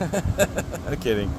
I'm kidding.